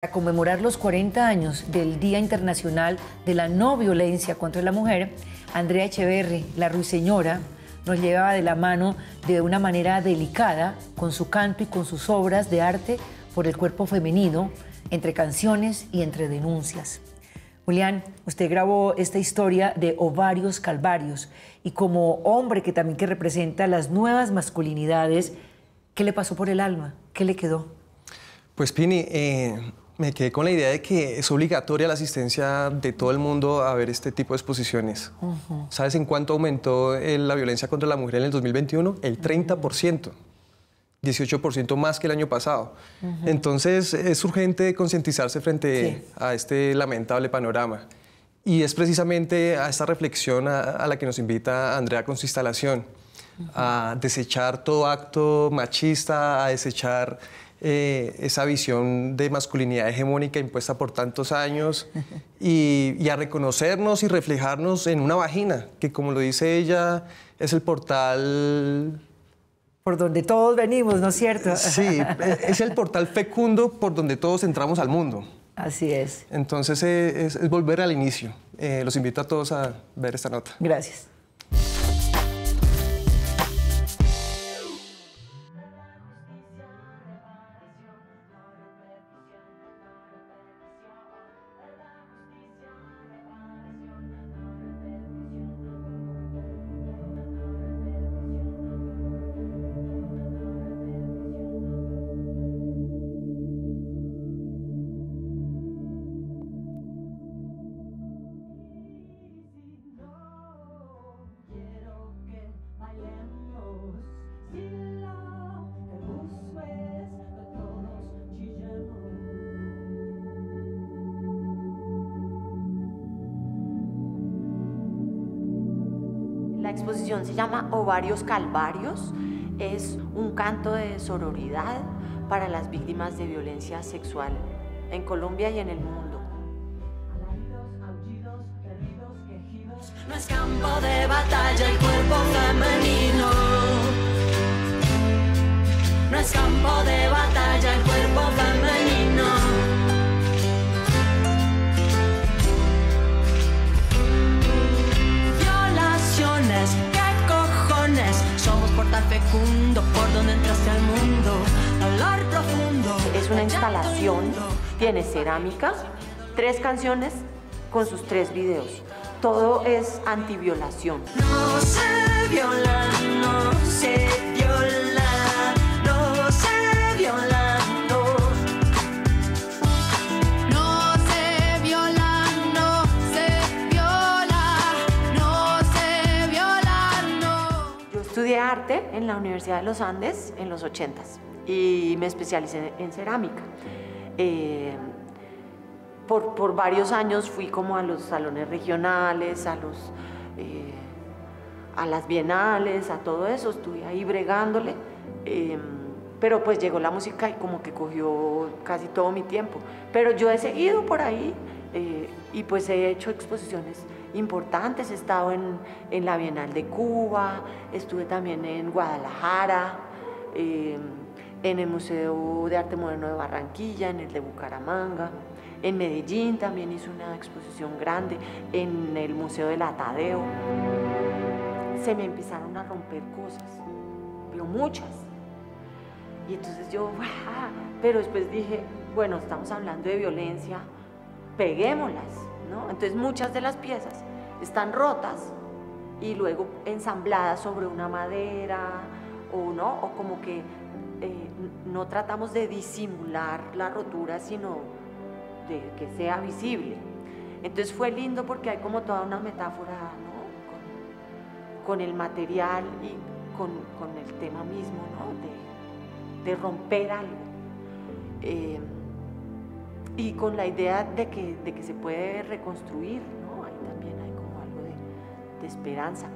Para conmemorar los 40 años del Día Internacional de la No Violencia contra la Mujer, Andrea Echeverri, la ruiseñora, nos llevaba de la mano de una manera delicada con su canto y con sus obras de arte por el cuerpo femenino, entre canciones y entre denuncias. Julián, usted grabó esta historia de Ovarios Calvarios y como hombre que también representa las nuevas masculinidades, ¿qué le pasó por el alma? ¿Qué le quedó? Pues Pini, me quedé con la idea de que es obligatoria la asistencia de todo el mundo a ver este tipo de exposiciones. ¿Sabes en cuánto aumentó la violencia contra la mujer en el 2021? El 30%, 18% más que el año pasado. Entonces, es urgente concientizarse frente a este lamentable panorama. Y es precisamente a esta reflexión a la que nos invita Andrea con su instalación, a desechar todo acto machista, a desechar esa visión de masculinidad hegemónica impuesta por tantos años y a reconocernos y reflejarnos en una vagina, que como lo dice ella, es el portal... Por donde todos venimos, ¿no es cierto? Sí, es el portal fecundo por donde todos entramos al mundo. Así es. Entonces es volver al inicio. Los invito a todos a ver esta nota. Gracias. La exposición se llama Ovarios Calvarios, es un canto de sororidad para las víctimas de violencia sexual en Colombia y en el mundo. Alaridos, aullidos, perdidos, quejidos. No es campo de batalla el cuerpo femenino. No es campo de batalla el cuerpo femenino. ¿Qué cojones? Somos portal fecundo por donde entraste al mundo, dolor profundo. Es una instalación, tiene cerámica, 3 canciones con sus 3 videos. Todo es antiviolación. No se viola, no se viola, no se viola. Estudié arte en la Universidad de los Andes en los 80s y me especialicé en cerámica. Por varios años fui como a los salones regionales, a las bienales, a todo eso. Estuve ahí bregándole, pero pues llegó la música y como que cogió casi todo mi tiempo. Pero yo he seguido por ahí y pues he hecho exposiciones importantes. He estado en la Bienal de Cuba, estuve también en Guadalajara, en el Museo de Arte Moderno de Barranquilla, en el de Bucaramanga, en Medellín también hice una exposición grande, en el Museo del Atadeo. Se me empezaron a romper cosas, pero muchas. Y entonces yo, pero después dije, bueno, estamos hablando de violencia, peguémoslas, ¿no? Entonces muchas de las piezas están rotas y luego ensambladas sobre una madera o como que no tratamos de disimular la rotura, sino de que sea visible. Entonces fue lindo porque hay como toda una metáfora, ¿no? con el material y con el tema mismo, ¿no? de romper algo. Y con la idea de que se puede reconstruir, ¿no? Ahí también hay como algo de esperanza.